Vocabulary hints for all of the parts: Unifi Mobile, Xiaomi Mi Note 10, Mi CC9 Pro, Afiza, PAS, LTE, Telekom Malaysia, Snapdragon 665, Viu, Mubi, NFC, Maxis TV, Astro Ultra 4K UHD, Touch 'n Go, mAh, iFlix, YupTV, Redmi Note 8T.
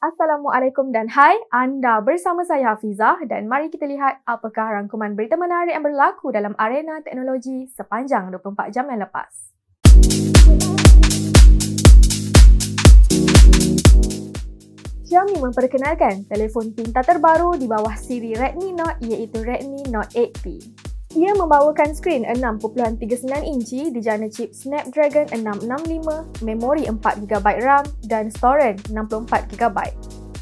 Assalamualaikum dan hai, anda bersama saya Afiza dan mari kita lihat apakah rangkuman berita menarik yang berlaku dalam arena teknologi sepanjang 24 jam yang lepas. Xiaomi memperkenalkan telefon pintar terbaru di bawah siri Redmi Note iaitu Redmi Note 8T. Ia membawakan skrin 6.39 inci dijana chip Snapdragon 665, memori 4GB RAM dan storan 64GB.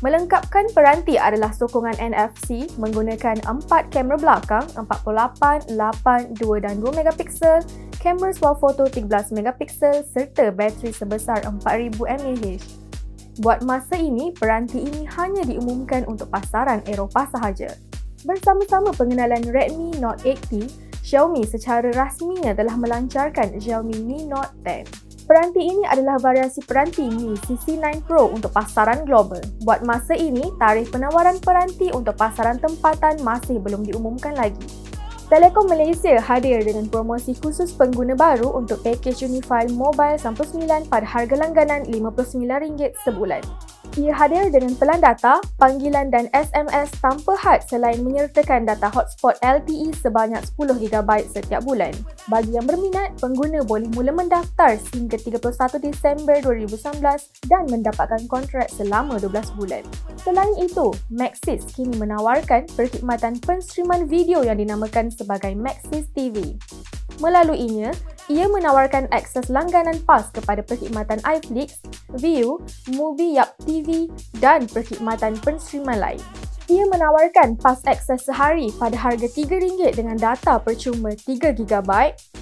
Melengkapkan peranti adalah sokongan NFC menggunakan 4 kamera belakang 48, 8, 2 dan 2MP, kamera swafoto 13MP serta bateri sebesar 4000mAh. Buat masa ini, peranti ini hanya diumumkan untuk pasaran Eropah sahaja. Bersama-sama pengenalan Redmi Note 8T, Xiaomi secara rasminya telah melancarkan Xiaomi Mi Note 10. Peranti ini adalah variasi peranti Mi CC9 Pro untuk pasaran global. Buat masa ini, tarikh penawaran peranti untuk pasaran tempatan masih belum diumumkan lagi. Telekom Malaysia hadir dengan promosi khusus pengguna baru untuk pakej Unifi Mobile 99 pada harga langganan RM59 sebulan. Ia hadir dengan pelan data, panggilan dan SMS tanpa had selain menyertakan data hotspot LTE sebanyak 10GB setiap bulan. Bagi yang berminat, pengguna boleh mula mendaftar sehingga 31 Disember 2019 dan mendapatkan kontrak selama 12 bulan. Selain itu, Maxis kini menawarkan perkhidmatan penstriman video yang dinamakan sebagai Maxis TV. Melaluinya, ia menawarkan akses langganan PAS kepada perkhidmatan iFlix, Viu, Mubi, YupTV dan perkhidmatan penstriman lain. Ia menawarkan PAS akses sehari pada harga RM3 dengan data percuma 3GB,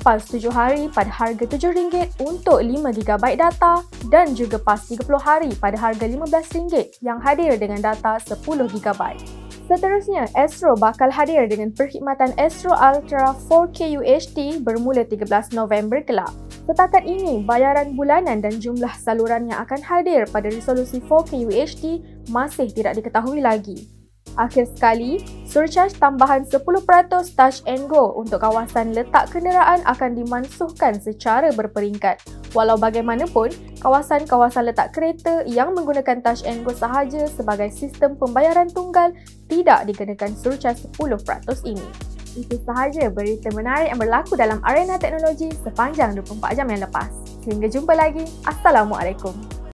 PAS 7 hari pada harga RM7 untuk 5GB data dan juga PAS 30 hari pada harga RM15 yang hadir dengan data 10GB. Seterusnya, Astro bakal hadir dengan perkhidmatan Astro Ultra 4K UHD bermula 13 November kelak. Setakat ini, bayaran bulanan dan jumlah saluran yang akan hadir pada resolusi 4K UHD masih tidak diketahui lagi. Akhir sekali, surcaj tambahan 10% Touch 'n Go untuk kawasan letak kenderaan akan dimansuhkan secara berperingkat. Walau bagaimanapun, kawasan-kawasan letak kereta yang menggunakan Touch 'n Go sahaja sebagai sistem pembayaran tunggal tidak dikenakan surcaj 10% ini. Itu sahaja berita menarik yang berlaku dalam arena teknologi sepanjang 24 jam yang lepas. Sehingga jumpa lagi. Assalamualaikum.